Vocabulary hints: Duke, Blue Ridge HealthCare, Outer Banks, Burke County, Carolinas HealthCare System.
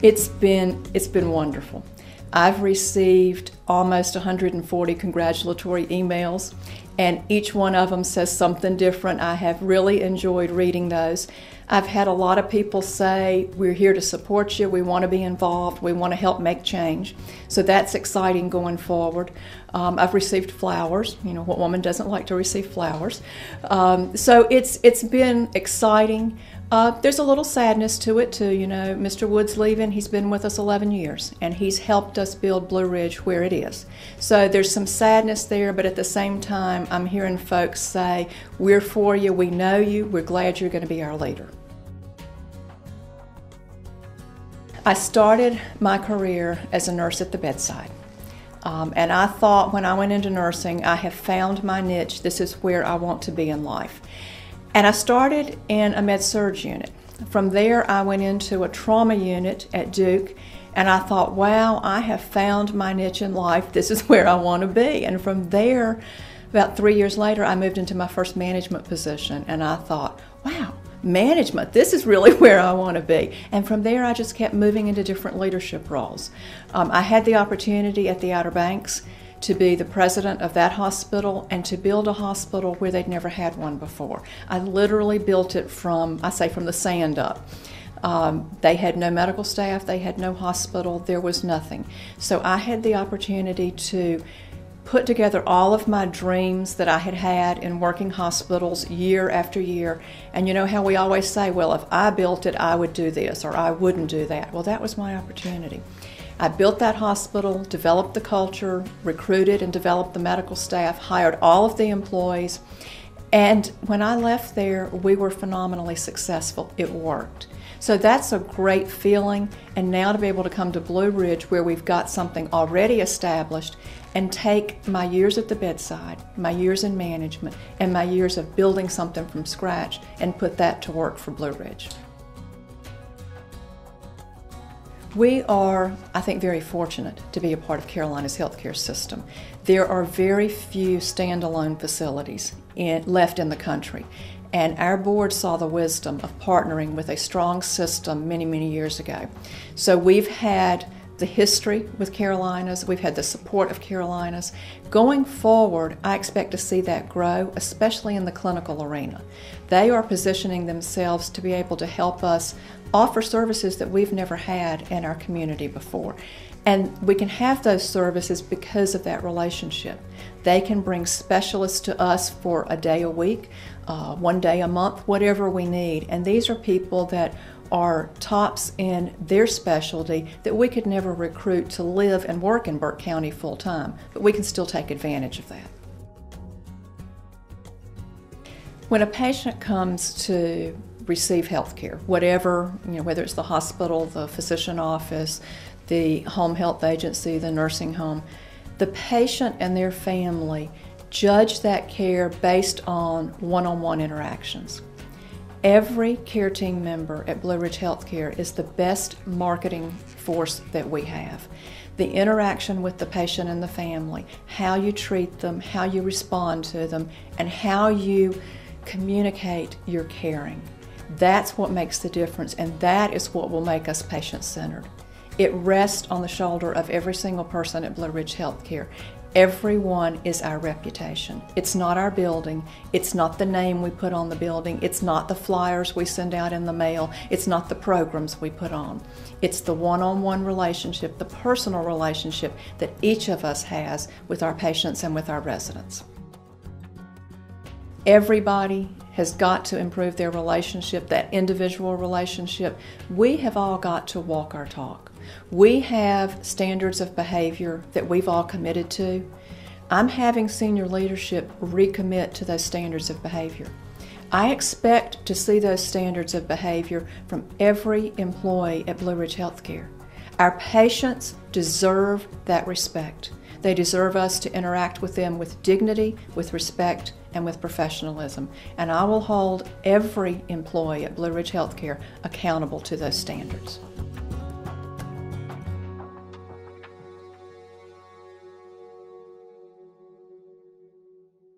It's been wonderful. I've received almost 140 congratulatory emails, and each one of them says something different. I have really enjoyed reading those. I've had a lot of people say, we're here to support you, we want to be involved, we want to help make change. So that's exciting going forward. I've received flowers. You know, what woman doesn't like to receive flowers? So it's been exciting. There's a little sadness to it too, you know. Mr. Wood's leaving. He's been with us 11 years, and he's helped us build Blue Ridge where it is. So there's some sadness there, but at the same time, I'm hearing folks say, we're for you, we know you, we're glad you're going to be our leader. I started my career as a nurse at the bedside. And I thought when I went into nursing, I have found my niche, this is where I want to be in life. And I started in a med surg unit. From there, I went into a trauma unit at Duke, and I thought, wow, I have found my niche in life. This is where I want to be. And from there, about 3 years later, I moved into my first management position, and I thought, wow, management, this is really where I want to be. And from there, I just kept moving into different leadership roles. I had the opportunity at the Outer Banks to be the president of that hospital and to build a hospital where they'd never had one before. I literally built it from the sand up. They had no medical staff, they had no hospital, there was nothing. So I had the opportunity to put together all of my dreams that I had had in working hospitals year after year. And you know how we always say, well, if I built it, I would do this, or I wouldn't do that. Well, that was my opportunity. I built that hospital, developed the culture, recruited and developed the medical staff, hired all of the employees, and when I left there, we were phenomenally successful. It worked. So that's a great feeling, and now to be able to come to Blue Ridge where we've got something already established and take my years at the bedside, my years in management, and my years of building something from scratch and put that to work for Blue Ridge. We are, I think, very fortunate to be a part of Carolinas HealthCare System. There are very few standalone facilities left in the country, and our board saw the wisdom of partnering with a strong system many, many years ago. So we've had the history with Carolinas, we've had the support of Carolinas. Going forward, I expect to see that grow, especially in the clinical arena. They are positioning themselves to be able to help us offer services that we've never had in our community before. And we can have those services because of that relationship. They can bring specialists to us for a day a week, one day a month, whatever we need. And these are people that are tops in their specialty that we could never recruit to live and work in Burke County full time, but we can still take advantage of that. When a patient comes to receive health care, whatever, you know, whether it's the hospital, the physician office, the home health agency, the nursing home, the patient and their family judge that care based on one-on-one interactions. Every care team member at Blue Ridge HealthCare is the best marketing force that we have. The interaction with the patient and the family, how you treat them, how you respond to them, and how you communicate your caring. That's what makes the difference, and that is what will make us patient-centered. It rests on the shoulder of every single person at Blue Ridge HealthCare. Everyone is our reputation. It's not our building. It's not the name we put on the building. It's not the flyers we send out in the mail. It's not the programs we put on. It's the one-on-one relationship, the personal relationship that each of us has with our patients and with our residents. Everybody has got to improve their relationship, that individual relationship. We have all got to walk our talk. We have standards of behavior that we've all committed to. I'm having senior leadership recommit to those standards of behavior. I expect to see those standards of behavior from every employee at Blue Ridge HealthCare. Our patients deserve that respect. They deserve us to interact with them with dignity, with respect, and with professionalism. And I will hold every employee at Blue Ridge HealthCare accountable to those standards.